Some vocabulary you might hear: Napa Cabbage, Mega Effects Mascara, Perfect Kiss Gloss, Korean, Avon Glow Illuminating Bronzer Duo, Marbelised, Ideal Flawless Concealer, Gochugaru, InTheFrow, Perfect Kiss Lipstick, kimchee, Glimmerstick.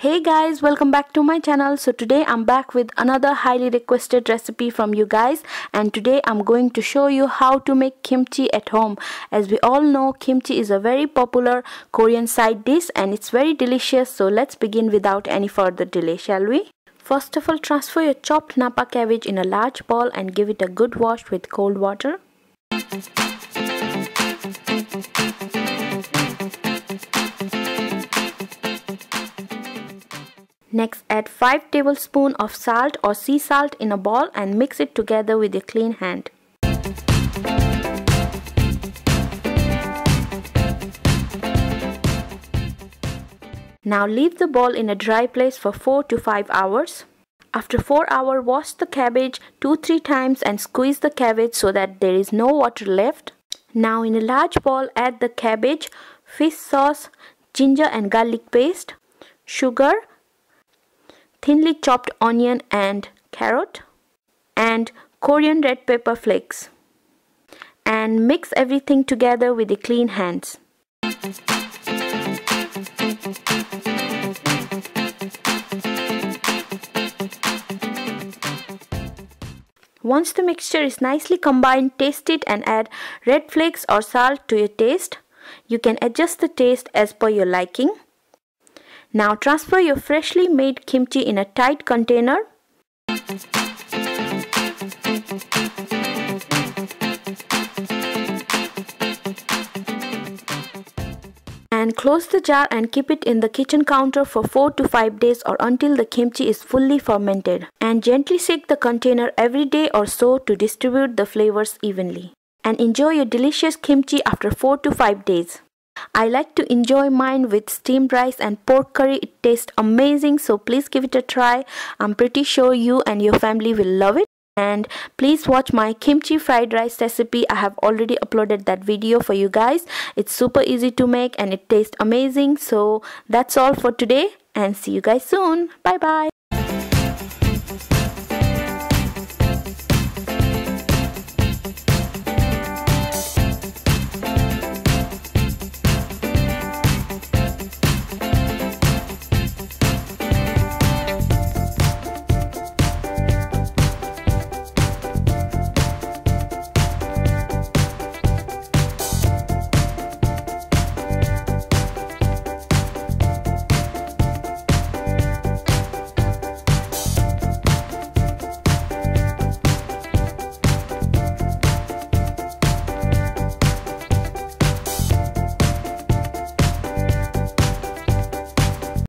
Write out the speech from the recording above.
Hey guys, welcome back to my channel. So today I'm back with another highly requested recipe from you guys, and today I'm going to show you how to make kimchi at home. As we all know, kimchi is a very popular Korean side dish and it's very delicious. So let's begin without any further delay, shall we? First of all, transfer your chopped Napa cabbage in a large bowl and give it a good wash with cold water. Next, add 5 tablespoons of salt or sea salt in a bowl and mix it together with your clean hand. Now leave the bowl in a dry place for 4 to 5 hours. After 4 hours, wash the cabbage 2-3 times and squeeze the cabbage so that there is no water left. Now in a large bowl, add the cabbage, fish sauce, ginger and garlic paste, sugar, thinly chopped onion and carrot, and Korean red pepper flakes, and mix everything together with the clean hands. Once the mixture is nicely combined, taste it and add red flakes or salt to your taste. You can adjust the taste as per your liking. Now transfer your freshly made kimchi in a tight container. And close the jar and keep it in the kitchen counter for 4 to 5 days or until the kimchi is fully fermented. And gently shake the container every day or so to distribute the flavors evenly. And enjoy your delicious kimchi after 4 to 5 days. I like to enjoy mine with steamed rice and pork curry. It tastes amazing, so please give it a try. I'm pretty sure you and your family will love it. And please watch my kimchi fried rice recipe. I have already uploaded that video for you guys. It's super easy to make and it tastes amazing. So that's all for today, and see you guys soon. Bye bye.